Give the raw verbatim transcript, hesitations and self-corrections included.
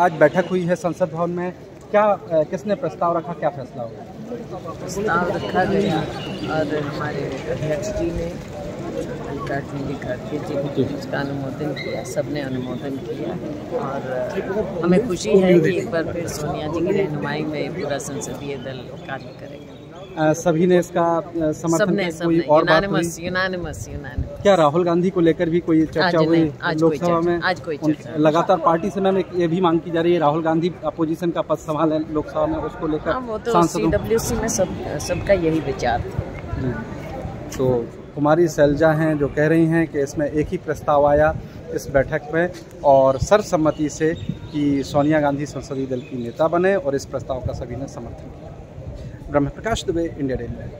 आज बैठक हुई है संसद भवन में, क्या किसने प्रस्ताव रखा, क्या फैसला हुआ? प्रस्ताव रखा गया और हमारे अध्यक्ष जी ने इसका अनुमोदन किया, सबने अनुमोदन किया और हमें खुशी है कि एक बार फिर सोनिया जी की रहनुमाई में पूरा संसदीय दल कार्य करेगा। सभी ने इसका समर्थन किया। क्या राहुल गांधी को लेकर भी कोई चर्चा हुई लोकसभा में? आज कोई चर्चा लगातार पार्टी से मैम ये भी मांग की जा रही है राहुल गांधी अपोजिशन का पद संभाले लोकसभा में, उसको लेकर सीडब्ल्यूसी में सबका यही विचार था। तो कुमारी सैलजा हैं जो कह रही हैं कि इसमें एक ही प्रस्ताव आया इस बैठक में और सर्वसम्मति से कि सोनिया गांधी संसदीय दल की नेता बने और इस प्रस्ताव का सभी ने समर्थन किया। ब्रह्म प्रकाश दुबे, इंडिया डेली।